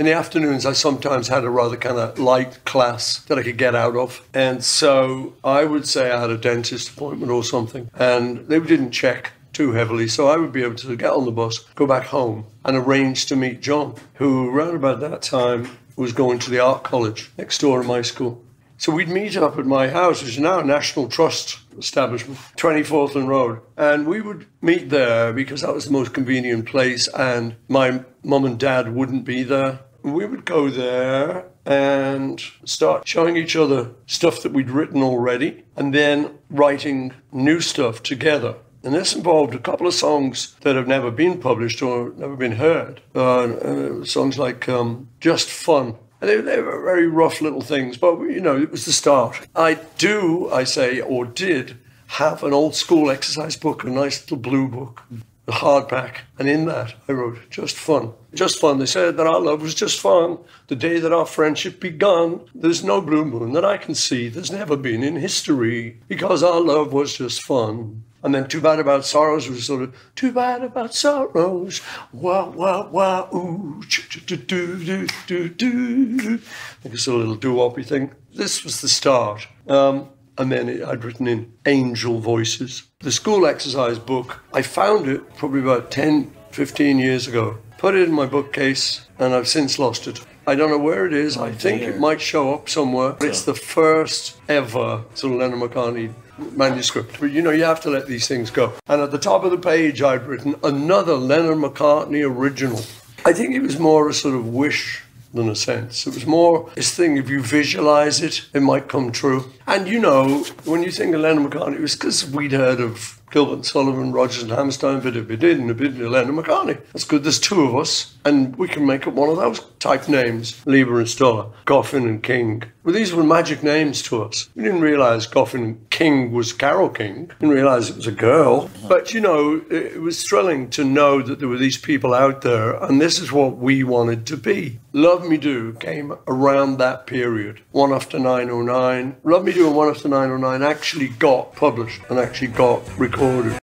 In the afternoons, I sometimes had a rather kind of light class that I could get out of. And so I would say I had a dentist appointment or something, and they didn't check too heavily. So I would be able to get on the bus, go back home, and arrange to meet John, who around about that time was going to the art college next door to my school. So we'd meet up at my house, which is now a National Trust establishment, 20 Forthlin Road. And we would meet there because that was the most convenient place, and my mum and dad wouldn't be there. We would go there and start showing each other stuff that we'd written already, and then writing new stuff together. And this involved a couple of songs that have never been published or never been heard. Songs like Just Fun. And they were very rough little things, but, you know, it was the start. I did have an old school exercise book, a nice little blue book, a hardback. And in that, I wrote, just fun. Just fun. They said that our love was just fun. The day that our friendship begun, there's no blue moon that I can see. There's never been in history, because our love was just fun. And then Too Bad About Sorrows was sort of, too bad about sorrows, wah, ooh, do. I think it's a little doo-woppy thing. This was the start. And then I'd written in Angel Voices. The school exercise book, I found it probably about 10, 15 years ago. Put it in my bookcase, and I've since lost it. I don't know where it is. I think it might show up somewhere. But it's the first ever sort of Lennon McCartney manuscript. But, you know, you have to let these things go. And at the top of the page, I'd written another Lennon McCartney original. I think it was more a sort of wish than a sense. It was more this thing, if you visualize it, it might come true. And, you know, when you think of Lennon McCartney, it was because we'd heard of Gilbert and Sullivan, Rogers and Hammerstein, a bit of Lennon McCartney. That's good, there's two of us, and we can make up one of those type names. Lieber and Stoller, Goffin and King. Well, these were magic names to us. We didn't realise Goffin and King was Carole King. Didn't realise it was a girl. But, you know, it was thrilling to know that there were these people out there, and this is what we wanted to be. Love Me Do came around that period. One After 909. Love Me Do and One After 909 actually got published and actually got recorded.